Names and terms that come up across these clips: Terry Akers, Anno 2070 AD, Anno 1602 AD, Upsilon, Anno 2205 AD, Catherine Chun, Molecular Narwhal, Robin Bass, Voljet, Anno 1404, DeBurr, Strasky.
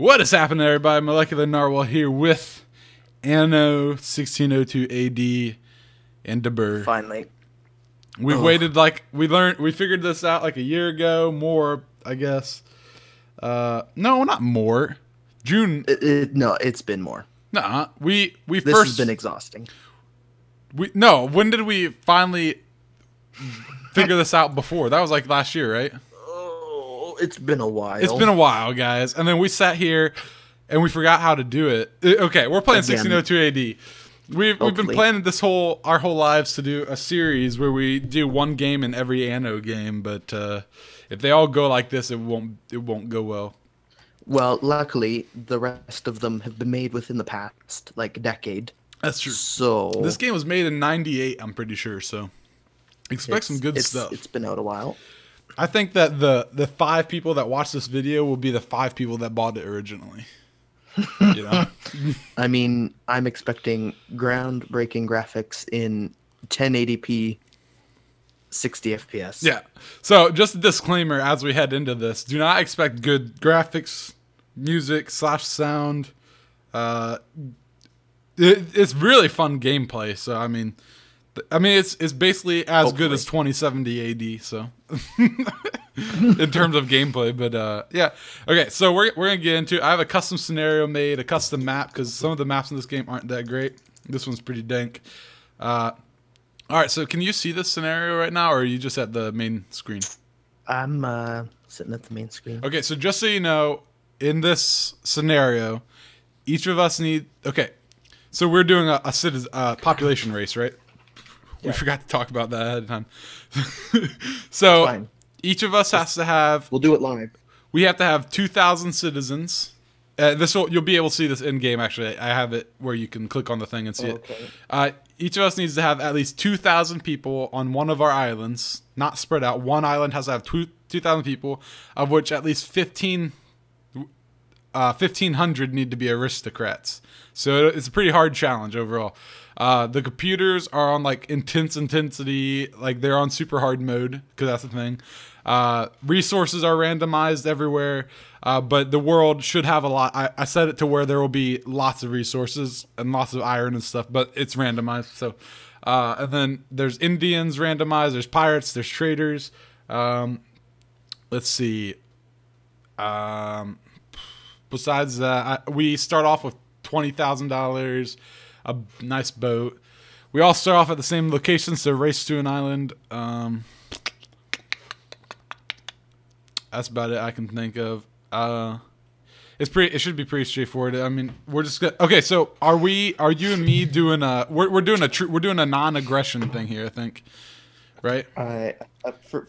What is happening, everybody? Molecular Narwhal here with Anno 1602 AD and DeBurr. Finally. We waited, like, we figured this out like a year ago, more, I guess. No, not more. June. No, it's been more. Nuh-uh. This has been exhausting. No, when did we finally figure this out before? That was like last year, right? It's been a while. It's been a while, guys. And then we sat here and we forgot how to do it. Okay, we're playing 1602 AD. We've been planning this our whole lives to do a series where we do one game in every Anno game, but if they all go like this, it won't go well. Well, luckily the rest of them have been made within the past like decade. That's true. So this game was made in '98, I'm pretty sure, so expect some good stuff. It's been out a while. I think that the five people that watch this video will be the five people that bought it originally. You know? I mean, I'm expecting groundbreaking graphics in 1080p, 60 FPS. Yeah. So just a disclaimer as we head into this: do not expect good graphics, music, /sound. It's really fun gameplay. So I mean, it's basically as good as 2070 AD, so in terms of gameplay. But yeah, okay. So we're gonna get into. I have a custom scenario made, a custom map, because some of the maps in this game aren't that great. This one's pretty dank. All right. So can you see this scenario right now, or are you just at the main screen? I'm sitting at the main screen. Okay. So just so you know, in this scenario, each of us need. Okay. So we're doing a citizen population race, right? We forgot to talk about that ahead of time. So each of us has to have. We'll do it live. We have to have 2,000 citizens. You'll be able to see this in game. Actually, I have it where you can click on the thing and see it. Each of us needs to have at least 2,000 people on one of our islands, not spread out. One island has to have 2,000 people, of which at least 1,500 need to be aristocrats. So it's a pretty hard challenge overall. The computers are on like intense intensity, like they're on super hard mode, because that's the thing. Resources are randomized everywhere, but the world should have a lot. I set it to where there will be lots of resources and lots of iron and stuff, but it's randomized. So, and then there's Indians randomized, there's pirates, there's traders. Let's see. Besides that, we start off with $20,000, a nice boat. We all start off at the same location, so race to an island. That's about it I can think of. It should be pretty straightforward. I mean, we're just gonna, okay. So are you and me doing a? We're doing a non-aggression thing here, I think. Right.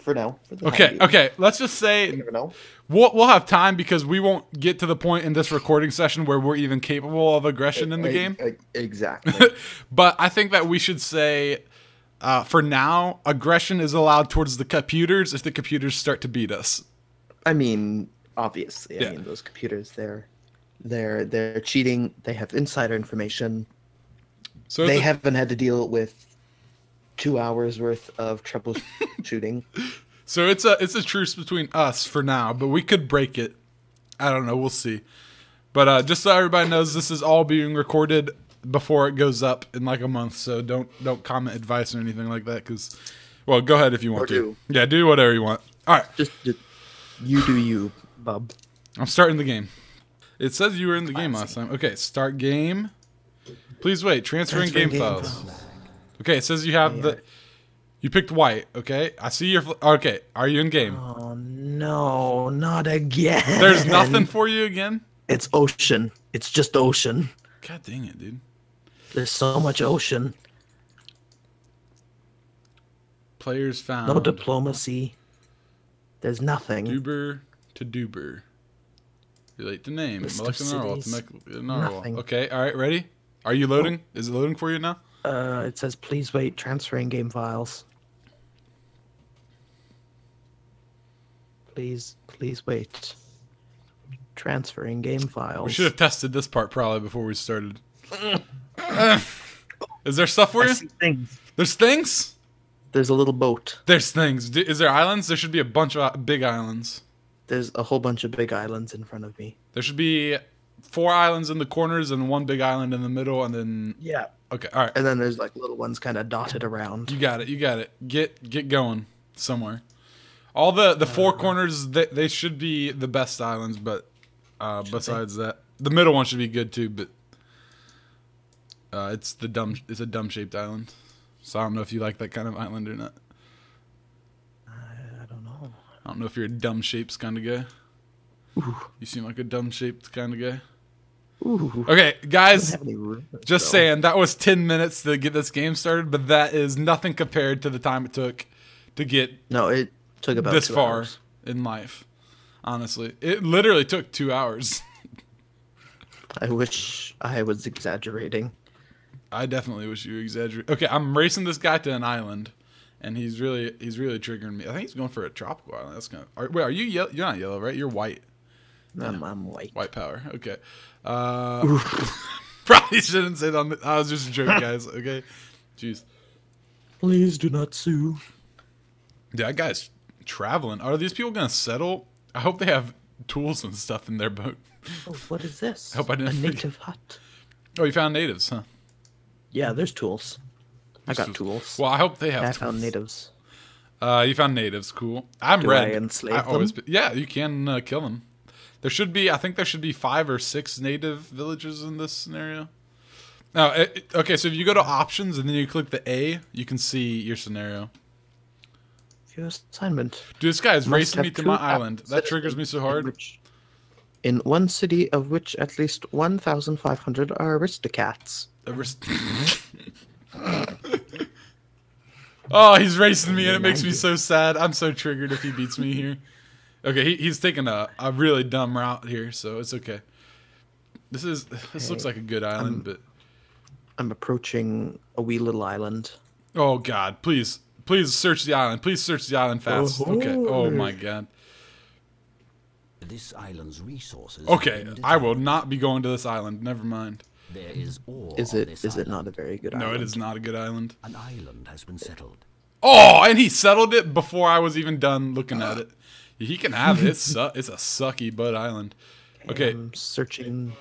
For now. Okay. Let's just say we'll have time, because we won't get to the point in this recording session where we're even capable of aggression in the game. Exactly. But I think that we should say, for now, aggression is allowed towards the computers if the computers start to beat us. I mean, obviously. Yeah. I mean, those computers, they're cheating. They have insider information. So they haven't had to deal with 2 hours worth of troubleshooting. So it's a truce between us for now, but we could break it. I don't know. We'll see. But just so everybody knows, this is all being recorded before it goes up in like a month. So don't comment advice or anything like that. Because, well, go ahead if you want to. Yeah, do whatever you want. All right. Just you do you, bub. I'm starting the game. It says you were in the game last time. Okay, start game. Please wait. Transferring game files. Okay, it says you have you picked white, okay? I see your, okay, are you in game? Oh, no, not again. There's nothing for you again? It's ocean. It's just ocean. God dang it, dude. There's so much ocean. Players found. No diplomacy. There's nothing. DeBurr to DeBurr. Relate the name. Molecular Narwhal. Okay, all right, ready? Are you loading? Is it loading for you now? It says, please wait, transferring game files. Please wait. Transferring game files. We should have tested this part probably before we started. Is there stuff for you? I see things. There's things? There's a little boat. There's things. Is there islands? There should be a bunch of big islands. There's a whole bunch of big islands in front of me. There should be 4 islands in the corners and 1 big island in the middle, and then yeah. Okay, all right. And then there's like little ones kind of dotted around. You got it. You got it. Get going somewhere. All the 4 corners, they should be the best islands, but besides that, the middle one should be good too. But it's a dumb shaped island, so I don't know if you like that kind of island or not. I don't know. I don't know if you're a dumb shapes kind of guy. Ooh. You seem like a dumb shaped kind of guy. Ooh. Okay, guys, just saying that was 10 minutes to get this game started, but that is nothing compared to the time it took to get. No, it took about this 2 far hours. In life. Honestly, it literally took 2 hours. I wish I was exaggerating. I definitely wish you were exaggerating. Okay, I'm racing this guy to an island, and he's really triggering me. I think he's going for a tropical island. That's kind of. Wait, are you yellow? You're not yellow, right? You're white. No, yeah. I'm white. White power. Okay. Probably shouldn't say that. I was just a joke, guys. Okay. Jeez. Please do not sue. Dude, that guy's traveling. Are these people gonna settle? I hope they have tools and stuff in their boat. Oh, what is this? I hope I didn't a native hut. Oh, you found natives, huh? Yeah, there's tools. I got tools. Well, I hope they have. I tools. Found natives. You found natives. Cool. I'm do red. I enslave I always them? Yeah, you can kill them. There should be. I think there should be 5 or 6 native villages in this scenario. Now, okay. So if you go to options and then you click the A, you can see your scenario. Your assignment. Dude, this guy is racing me to my island. That triggers me so hard. In one city of which at least 1,500 are aristocrats. Oh, he's racing me, and it makes me so sad. I'm so triggered if he beats me here. Okay, he's taking a really dumb route here, so it's okay. This looks like a good island, but I'm approaching a wee little island. Oh God, please. Please search the island. Please search the island fast. Oh, okay. Oh my God. This island's resources. Okay, I will not be going to this island. Never mind. There is ore. Is it not a very good island? No, it is not a good island. An island has been settled. Oh, and he settled it before I was even done looking at it. He can have it. It's a sucky butt island. Okay. I'm searching.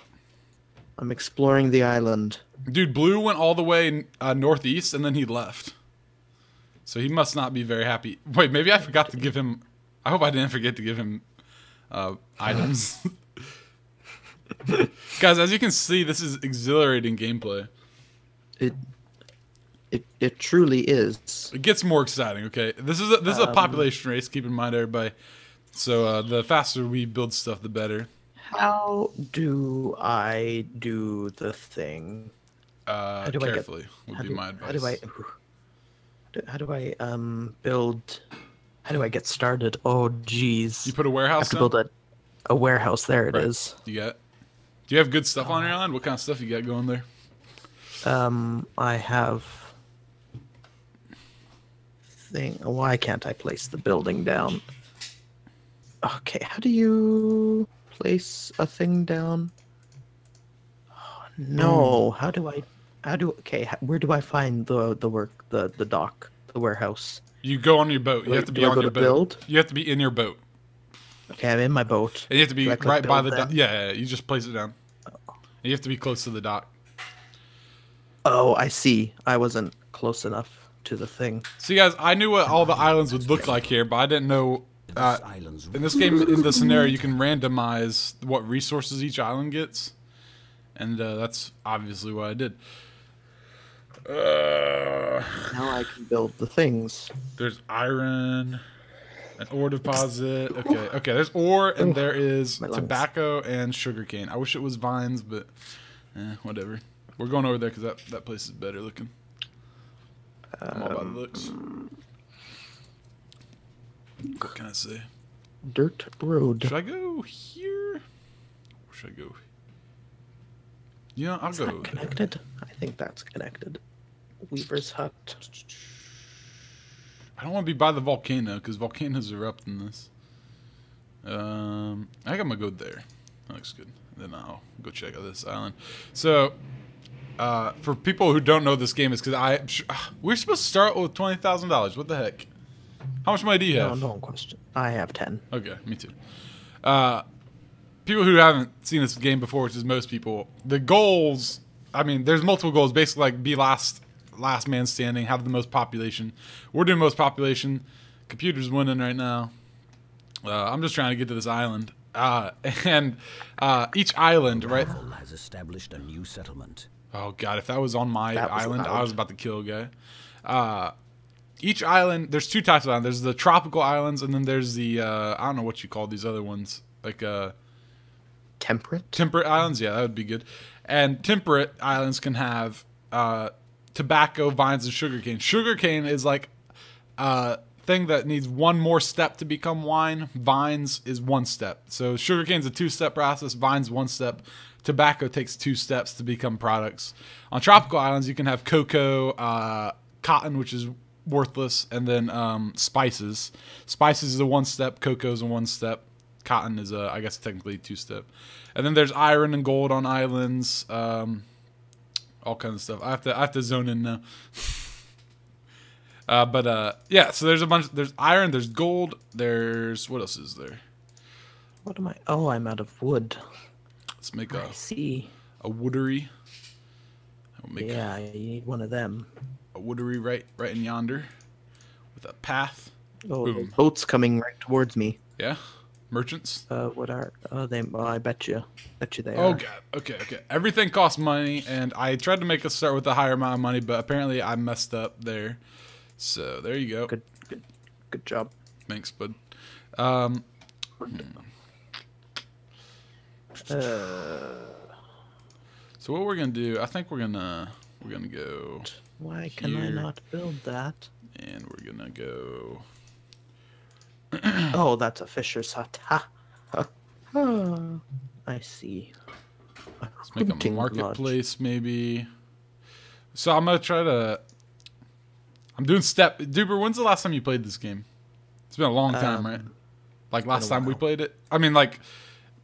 I'm exploring the island. Dude, Blue went all the way northeast and then he left. So he must not be very happy. Wait, maybe I forgot to give him... I hope I didn't forget to give him items. Guys, as you can see, this is exhilarating gameplay. It truly is. It gets more exciting, okay? This is a population race, keep in mind, everybody. So the faster we build stuff, the better. How do I do the thing? Carefully would be my advice. How do I get started? Oh, geez. You put a warehouse down? I have to build a warehouse. There it is. You got it. Do you have good stuff on your island? What kind of stuff you got going there? I have... Why can't I place the building down? Okay, how do you place a thing down? Oh, no, how do I... where do I find the dock, the warehouse? You go on your boat. You have to be on your boat. You have to be in your boat. Okay, I'm in my boat. And you have to be right by the dock. Yeah, you just place it down. Oh. You have to be close to the dock. Oh, I see. I wasn't close enough to the thing. See, guys, I knew what all the islands would look like here, but I didn't know. In this game, in the scenario, you can randomize what resources each island gets, and that's obviously what I did. Now I can build the things. There's iron, an ore deposit. Okay. There's ore, and there is tobacco and sugarcane. I wish it was vines, but whatever. We're going over there because that place is better looking. I'm all about the looks. What can I say? Dirt road. Should I go here? Or should I go? Yeah, I'll go. Is that connected? There. I think that's connected. Weaver's hut. I don't want to be by the volcano because volcanoes erupt in this. I think I'm gonna go there. That looks good. Then I'll go check out this island. So, for people who don't know this game, is because we're supposed to start with $20,000. What the heck? How much money do you have? No question. I have 10. Okay, me too. People who haven't seen this game before, which is most people, the goals, I mean, there's multiple goals, basically like be last man standing, have the most population. We're doing most population. Computer's winning right now. I'm just trying to get to this island. Each island, right? Narwhal has established a new settlement. Oh god, if that was on my island, I was about to kill a guy. Each island, there's two types of islands. There's the tropical islands, and then there's the, I don't know what you call these other ones. Like, temperate? Temperate islands, yeah, that would be good. And temperate islands can have, tobacco, vines, and sugarcane. Sugarcane is like, thing that needs one more step to become wine. Vines is one step. So sugarcane's a two-step process. Vines one step. Tobacco takes two steps to become products. On tropical islands, you can have cocoa, cotton, which is worthless, and then spices. Spices is a one step. Cocoa is a one step. Cotton is a, I guess, technically two step. And then there's iron and gold on islands. All kinds of stuff. I have to zone in now. Yeah, so there's a bunch, there's iron, there's gold, there's, what else is there? What am I, oh, I'm out of wood. Let's make a woodery. Make yeah, you need one of them. A woodery right in yonder with a path. Oh, there's boats coming right towards me. Yeah? Merchants? What are, oh, they, well, I bet you they are. Oh, God, okay. Everything costs money, and I tried to make us start with a higher amount of money, but apparently I messed up there. So there you go. Good job. Thanks, bud. So what we're gonna do? I think we're gonna go. Why can I not build that? And we're gonna go. Oh, that's a fisher's hut. Ha. I see. Let's make a marketplace, maybe. So I'm gonna try to. I'm doing step. DeBurr, when's the last time you played this game? It's been a long time, right? Like last time we played it? I mean, like,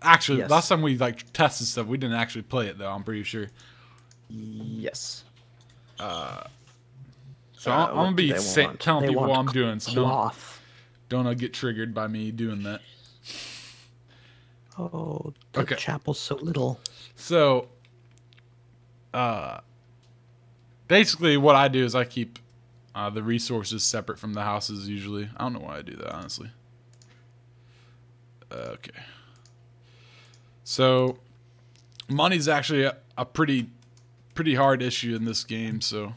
actually, yes. Last time we like tested stuff, we didn't actually play it, though, I'm pretty sure. Yes. So I'm going to be telling people what I'm doing, so don't get triggered by me doing that. Oh, the chapel's so little. So, basically what I do is I keep... the resources separate from the houses usually. I don't know why I do that, honestly. Okay. So, money's actually a pretty hard issue in this game, so...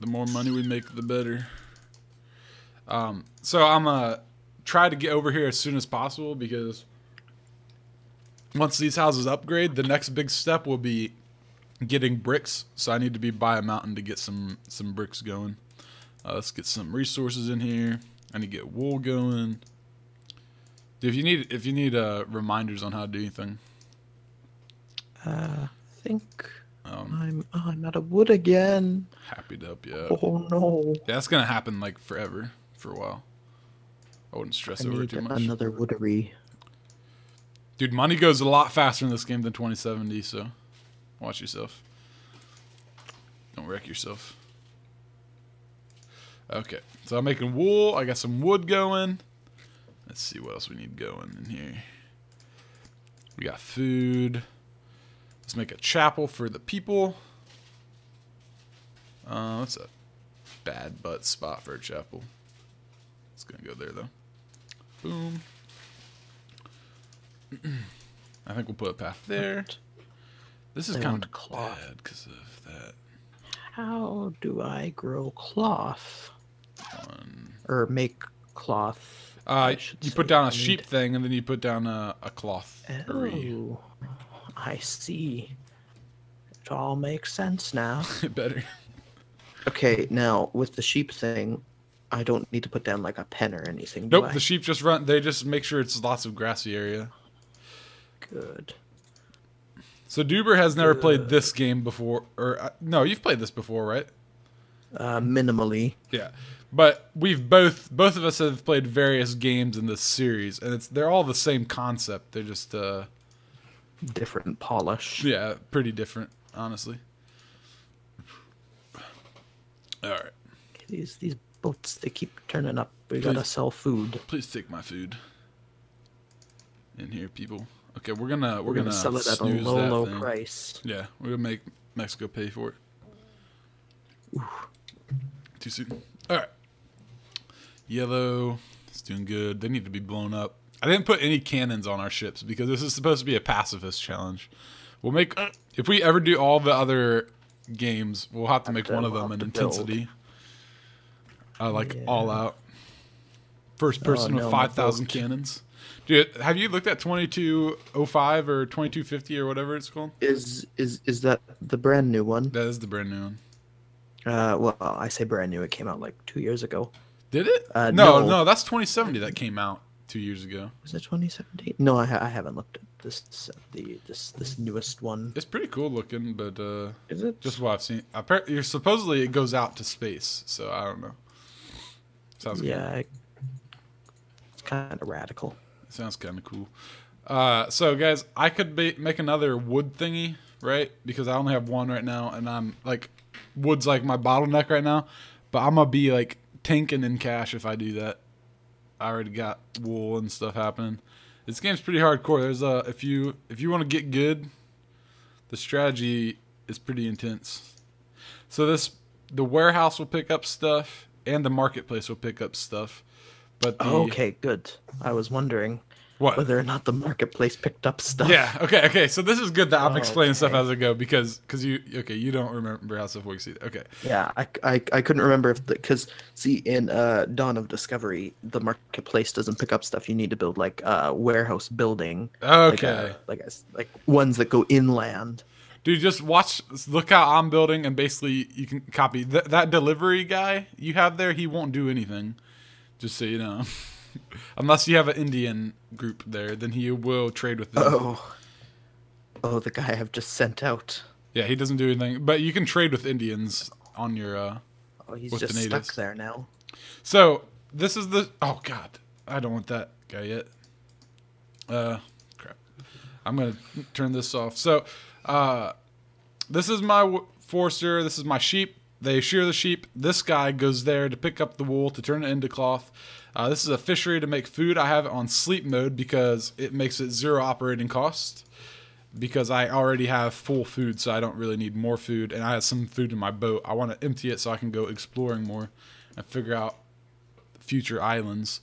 The more money we make, the better. So I'm gonna try to get over here as soon as possible, because... Once these houses upgrade, the next big step will be... getting bricks, so I need to be by a mountain to get some bricks going. Let's get some resources in here. I need to get wool going. If you need reminders on how to do anything. I think I'm out of wood again. Happy to help you out. Oh no. Yeah, that's gonna happen like forever for a while. I wouldn't stress over it too much. Another woodery. Dude, money goes a lot faster in this game than 2070, so. Watch yourself. Don't wreck yourself. Okay, so I'm making wool. I got some wood going. Let's see what else we need going in here. We got food. Let's make a chapel for the people. That's a bad butt spot for a chapel. It's gonna go there though. Boom. I think we'll put a path there. This is kind of cloth. Bad because of that. How do I grow cloth? Or make cloth? You put down a sheep thing, and then you put down a cloth. Oh, I see. It all makes sense now. Better. Okay, now, with the sheep thing, I don't need to put down, like, a pen or anything, do I? The sheep just run. They just make sure it's lots of grassy area. Good. So DeBurr has never played this game before, or no, you've played this before, right? Minimally. Yeah, but we've both of us have played various games in this series, and they're all the same concept. They're just different polish. Yeah, pretty different, honestly. All right. These boats, they keep turning up. We gotta sell food. Please take my food. in here, people. Okay, we're gonna sell it at a low price. Yeah, we're gonna make Mexico pay for it. Oof. Too soon. All right. Yellow. It's doing good. They need to be blown up. I didn't put any cannons on our ships because this is supposed to be a pacifist challenge. We'll make, if we ever do all the other games, we'll have to make one of them an intensity. Like all out. First person with 5,000 cannons. Dude, have you looked at 2205 or 2250 or whatever it's called? Is that the brand new one? That is the brand new one. Well, I say brand new. It came out like 2 years ago. Did it? No, that's 2070 that came out 2 years ago. Was it 2017? No, I haven't looked at this this newest one. It's pretty cool looking, but is it? Just what I've seen. Apparently, supposedly it goes out to space, so I don't know. Sounds good. Yeah, it's kind of radical. It sounds kind of cool. So guys, I could make another wood thingy, right? Because I only have one right now, and I'm like. Wood's like my bottleneck right now, but I'm gonna be like tanking in cash if I do that. I already got wool and stuff happening. This game's pretty hardcore. There's if you want to get good, the strategy is pretty intense. So the warehouse will pick up stuff and the marketplace will pick up stuff. But okay, good. I was wondering whether or not the marketplace picked up stuff. Yeah, okay. So this is good that I'm explaining stuff as I go because you don't remember how stuff works either. Okay. Yeah, I couldn't remember if because see in Dawn of Discovery the marketplace doesn't pick up stuff. You need to build like a warehouse building. Okay. Like ones that go inland. Dude, just look how I'm building and basically you can copy that delivery guy you have there. He won't do anything. Just so you know. Unless you have an Indian group there, then he will trade with them. Oh, the guy I've just sent out. Yeah, he doesn't do anything. But you can trade with Indians on your. He's just stuck there now. So this is the. Oh God, I don't want that guy yet. Crap. I'm gonna turn this off. So, this is my forester. This is my sheep. They shear the sheep. This guy goes there to pick up the wool to turn it into cloth. This is a fishery to make food. I have it on sleep mode because it makes it zero operating cost because I already have full food, so I don't really need more food. And I have some food in my boat. I want to empty it so I can go exploring more and figure out future islands.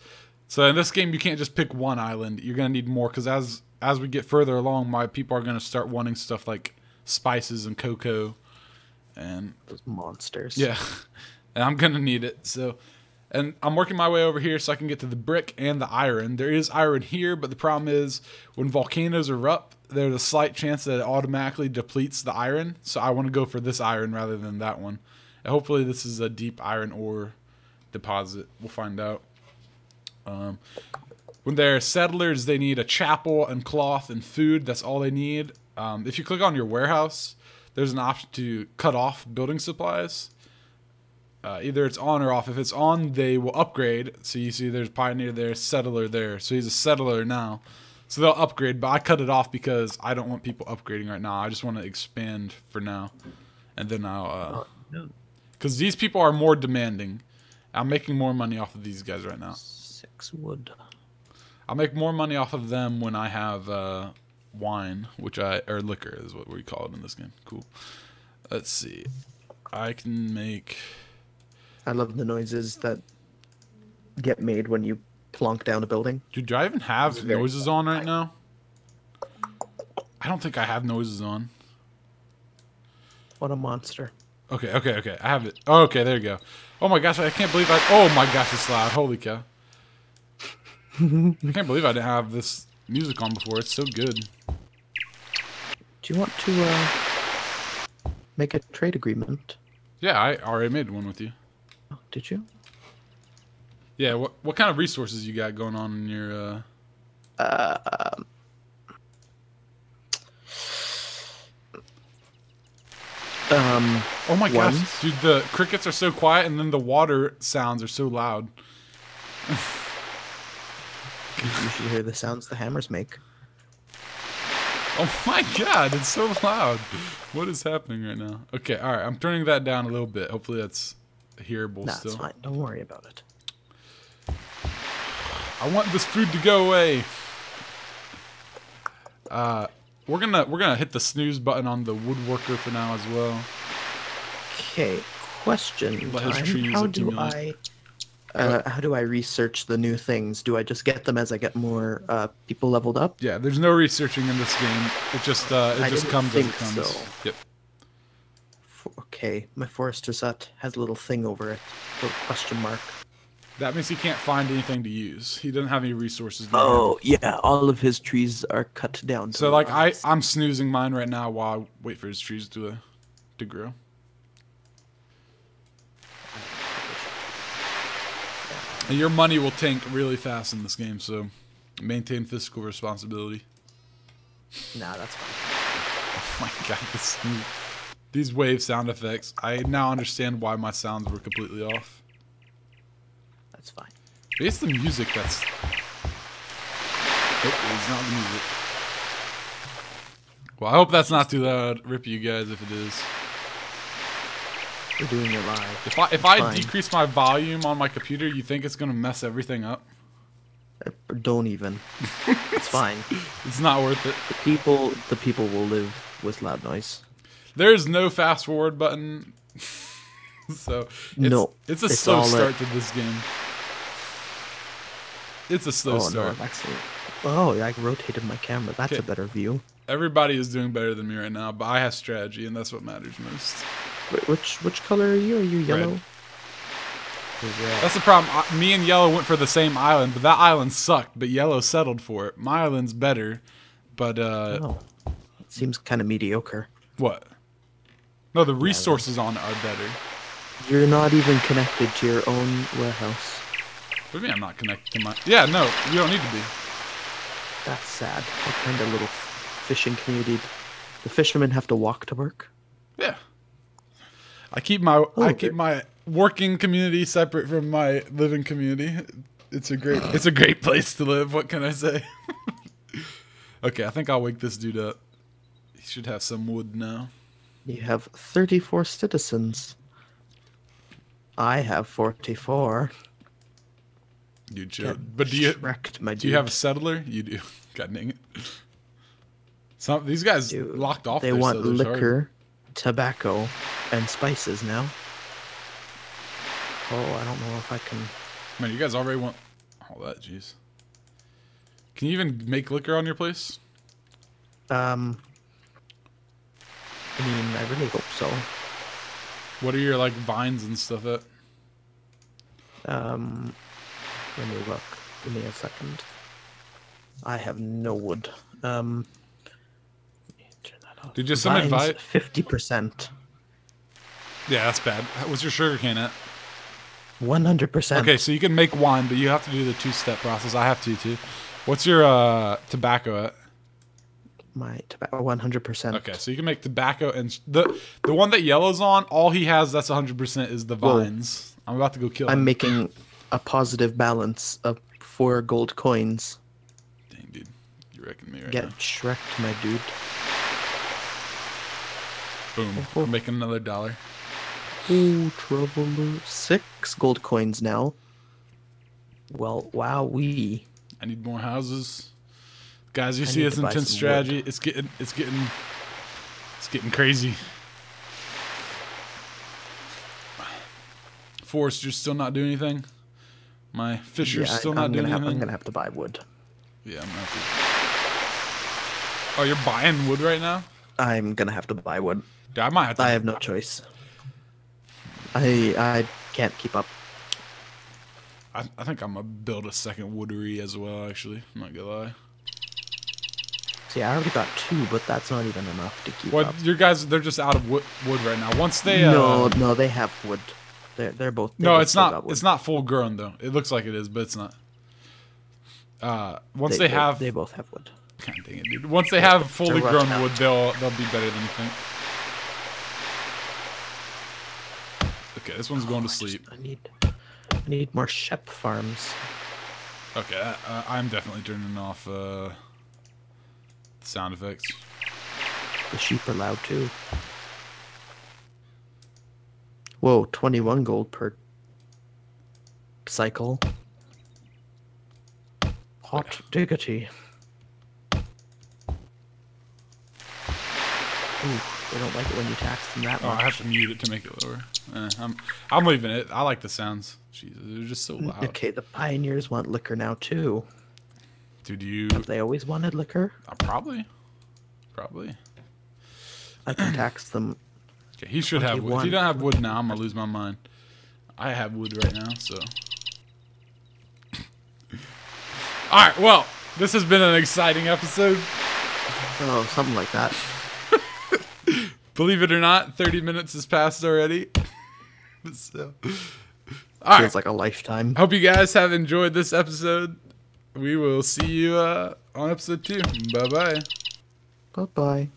So in this game, you can't just pick one island. You're going to need more because as we get further along, my people are going to start wanting stuff like spices and cocoa and those monsters. Yeah, and I'm going to need it. So... And I'm working my way over here so I can get to the brick and the iron. There is iron here, but the problem is when volcanoes erupt, there's a slight chance that it automatically depletes the iron. So I want to go for this iron rather than that one. And hopefully this is a deep iron ore deposit. We'll find out. When they're settlers, they need a chapel and cloth and food. That's all they need. If you click on your warehouse, there's an option to cut off building supplies. Either it's on or off. If it's on, they will upgrade. So you see there's pioneer there, settler there. So he's a settler now. So they'll upgrade, but I cut it off because I don't want people upgrading right now. I just want to expand for now. And then I'll... Because these people are more demanding. I'm making more money off of these guys right now. 6 wood. I'll make more money off of them when I have wine, or liquor is what we call it in this game. Cool. Let's see. I can make... I love the noises that get made when you plonk down a building. Dude, do I even have noises on right now? I don't think I have noises on. What a monster. Okay. I have it. Oh, okay, there you go. Oh my gosh, I can't believe Oh my gosh, it's loud. Holy cow. I can't believe I didn't have this music on before. It's so good. Do you want to make a trade agreement? Yeah, I already made one with you. Oh, did you? Yeah, what kind of resources you got going on in your Oh my gosh, dude, the crickets are so quiet and then the water sounds are so loud. You should hear the sounds the hammers make. Oh my god, it's so loud. What is happening right now? Okay, alright, I'm turning that down a little bit. Hopefully that's hearable still. That's fine. Don't worry about it. I want this food to go away. We're gonna hit the snooze button on the woodworker for now as well. Okay, question time. How do I research the new things? Do I just get them as I get more people leveled up? Yeah, there's no researching in this game. It just comes as it comes. So. Yep. Okay, my forester's hut has a little thing over it, a little question mark. That means he can't find anything to use. He doesn't have any resources. Oh, yeah. All of his trees are cut down. So, like, I'm snoozing mine right now while I wait for his trees to grow. And your money will tank really fast in this game, so maintain fiscal responsibility. Nah, that's fine. Oh, my God. These wave sound effects. I now understand why my sounds were completely off. That's fine. It's the music that's... Oh, it's not the music. Well, I hope that's not too loud. Rip you guys if it is. We're doing it live. If I decrease my volume on my computer, you think it's going to mess everything up? Don't even. It's fine. It's not worth it. The people will live with loud noise. There's no fast forward button. So, it's a slow start to this game. It's a slow start. No, actually, oh, I rotated my camera. That's a better view. Everybody is doing better than me right now, but I have strategy, and that's what matters most. Wait, which color are you? Are you yellow? Red. That's the problem. Me and yellow went for the same island, but that island sucked, but yellow settled for it. My island's better, but... It seems kind of mediocre. What? No, the resources on it are better. You're not even connected to your own warehouse. What do you mean I'm not connected to my... Yeah, no, you don't need to be. That's sad. What kind of little fishing community? The fishermen have to walk to work? Yeah. I keep my working community separate from my living community. It's a great place to live, what can I say? Okay, I think I'll wake this dude up. He should have some wood now. You have 34 citizens. I have 44. You joke. But do you have a settler? You do. God dang it. These guys locked off their settlers. They want liquor, tobacco, and spices now. Oh, I don't know if I can... Man, you guys already want all that, jeez. Can you even make liquor on your place? I mean, I really hope so. What are your, like, vines and stuff at? Let me look. Give me a second. I have no wood. Let me turn that off. Did you some advice? 50%. Yeah, that's bad. What's your sugar cane at? 100%. Okay, so you can make wine, but you have to do the two-step process. I have to, too. What's your tobacco at? My tobacco 100%. Okay, so you can make tobacco, and the one that yellow's on, all he has that's 100% is the vines. Whoa. I'm about to go kill him. I'm making a positive balance of 4 gold coins. Dang, dude, you're wrecking me right now. Get shreked, my dude. Boom! We're making another $1. Ooh, trouble! 6 gold coins now. Well, wowee. I need more houses. Guys, you see this intense strategy. Wood. It's getting crazy. Forester's still not doing anything. My fisher's still not doing anything. I'm gonna have to buy wood. Yeah, I'm gonna have to. Oh, you're buying wood right now? I'm gonna have to buy wood. Dude, I might have to. I have no choice. I can't keep up. I think I'm gonna build a second woodery as well. Actually, I'm not gonna lie. See, I already got 2, but that's not even enough to keep up. Your guys—they're just out of wood right now. Once they no, they have wood. They're both. No, it's not. It's not full grown though. It looks like it is, but it's not. Once they have, they both have wood. God dang it, dude! Once they have fully grown wood, they'll be better than you think. Okay, this one's going to sleep. I need more sheep farms. Okay, I'm definitely turning off. Sound effects. The sheep are loud too. Whoa, 21 gold per cycle. Hot diggity. Ooh, they don't like it when you tax them that much. Oh, I have to mute it to make it lower. I'm leaving it. I like the sounds. Jesus, they're just so loud. Okay, the pioneers want liquor now too. Dude, have they always wanted liquor? Probably. I can tax them. Okay, he should have wood. If you don't have wood now, I'm gonna lose my mind. I have wood right now, so. All right, well, this has been an exciting episode. Oh, something like that. Believe it or not, 30 minutes has passed already. So, feels like a lifetime. Hope you guys have enjoyed this episode. We will see you on episode 2. Bye-bye. Bye-bye.